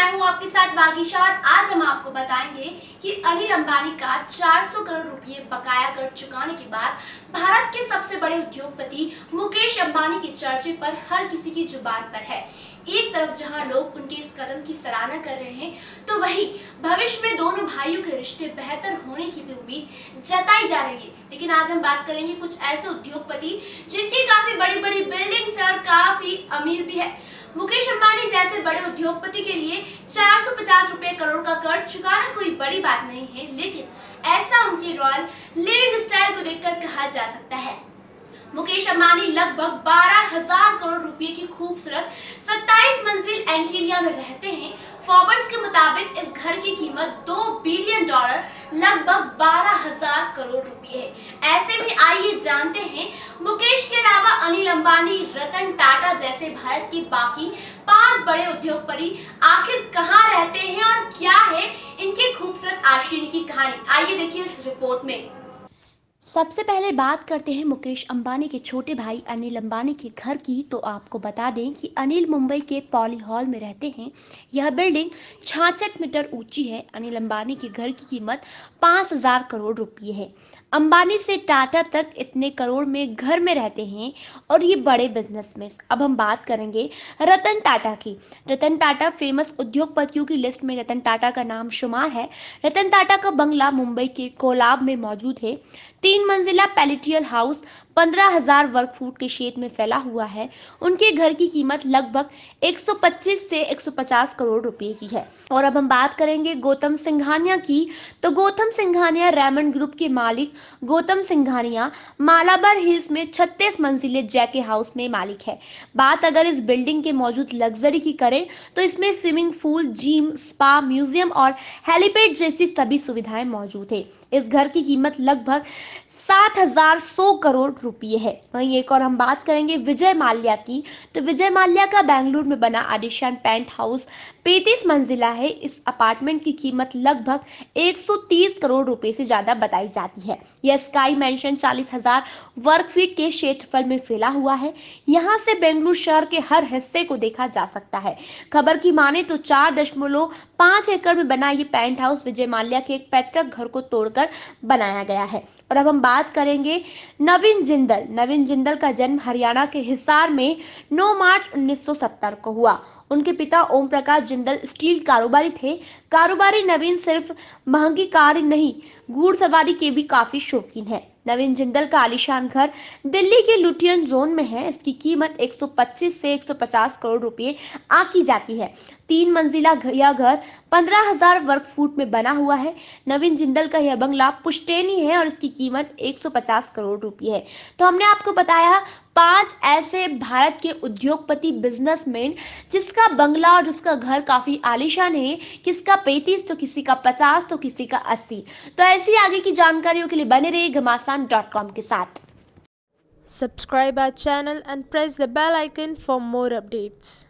मैं हूं आपके साथ वागीशार। आज हम आपको बताएंगे कि अनिल अंबानी का 400 करोड़ रुपए बकाया कर चुकाने के बाद भारत के सबसे बड़े उद्योगपति मुकेश अंबानी के चर्चे पर हर किसी की जुबान पर है। एक तरफ जहां लोग उनके इस कदम की सराहना कर रहे हैं, तो वहीं भविष्य में दोनों भाइयों के रिश्ते बेहतर होने की भी उम्मीद जताई जा रही है। लेकिन आज हम बात करेंगे कुछ ऐसे उद्योगपति जिनकी काफी बड़ी बड़ी बिल्डिंग्स है और काफी अमीर भी है। मुकेश अंबानी जैसे बड़े उद्योगपति के लिए 450 रुपए करोड़ का कर्ज चुकाना कोई बड़ी बात नहीं है, लेकिन ऐसा उनके रॉयल लिविंग स्टाइल को देखकर कहा जा सकता है। मुकेश अंबानी लगभग 12,000 करोड़ रुपए की खूबसूरत 27 मंजिल एंटीलिया में रहते हैं। फोर्ब्स के मुताबिक इस घर की कीमत $2 बिलियन लगभग 12,000 करोड़ रुपए है। ऐसे में आइए जानते हैं मुकेश के अलावा अनिल अंबानी, रतन टाटा जैसे भारत के बाकी 5 बड़े उद्योगपति आखिर कहाँ रहते हैं और क्या है इनके खूबसूरत आशियाने की कहानी। आइए देखिए इस रिपोर्ट में। सबसे पहले बात करते हैं मुकेश अंबानी के छोटे भाई अनिल अंबानी के घर की। तो आपको बता दें कि अनिल मुंबई के पॉली हॉल में रहते हैं। यह बिल्डिंग 66 मीटर ऊंची है। अनिल अंबानी के घर की कीमत 5,000 करोड़ रुपये है। अंबानी से टाटा तक इतने करोड़ में घर में रहते हैं और ये बड़े बिजनेसमैन। अब हम बात करेंगे रतन टाटा की। रतन टाटा फेमस उद्योगपतियों की लिस्ट में रतन टाटा का नाम शुमार है। रतन टाटा का बंगला मुंबई के कोलाब में मौजूद है। 3 मंजिला पैलेटियल हाउस 15,000 वर्ग फुट के क्षेत्र में फैला हुआ है। उनके घर की कीमत लगभग 125 से 150 करोड़ रुपए की है। और अब हम बात करेंगे गौतम सिंघानिया की। तो गौतम सिंघानिया रेमंड ग्रुप के मालिक गौतम सिंघानिया मालाबार हिल्स में 36 मंजिले जैके हाउस में मालिक है। बात अगर इस बिल्डिंग के मौजूद लग्जरी की करें तो इसमें swimming pool, gym, spa, museum और हेलीपैड जैसी सभी सुविधाएं मौजूद है। इस घर की कीमत लगभग 7,100 करोड़ रुपये है। वहीं एक और हम बात करेंगे विजय माल्या की। तो विजय माल्या का बेंगलुरु में बना आलिशान पेंट हाउस 35 मंजिला है। इस अपार्टमेंट की कीमत लगभग 130 करोड़ रुपए से ज़्यादा बताई जाती है। यह स्काई मैंशन 40,000 वर्ग फीट के क्षेत्रफल में फैला हुआ है। यहाँ से बेंगलुरु शहर के हर हिस्से को देखा जा सकता है। खबर की माने तो 4.5 एकड़ में बना ये पेंट हाउस विजय माल्या के एक पैतृक घर को तोड़कर बनाया गया है। और अब हम बात करेंगे नवीन जिंदल। नवीन जिंदल का जन्म हरियाणा के हिसार में 9 मार्च 1970 को हुआ। उनके पिता ओम प्रकाश जिंदल स्टील कारोबारी थे। कारोबारी नवीन सिर्फ महंगी कार नहीं, घुड़सवारी के भी काफी शौकीन है। नवीन जिंदल का आलिशान घर दिल्ली के लुटियन जोन में है। इसकी कीमत 125 से 150 करोड़ रुपए आकी जाती है। 3 मंजिला यह घर 15,000 वर्ग फुट में बना हुआ है। नवीन जिंदल का यह बंगला पुश्तैनी है और इसकी कीमत 150 करोड़ रुपए है। तो हमने आपको बताया 5 ऐसे भारत के उद्योगपति बिजनेसमैन जिसका बंगला और जिसका घर काफ़ी आलिशान है। किसका 35 तो किसी का 50 तो किसी का 80। तो ऐसी आगे की जानकारियों के लिए बने रहिए घमासान.com के साथ। Subscribe our channel and press the bell icon for more updates.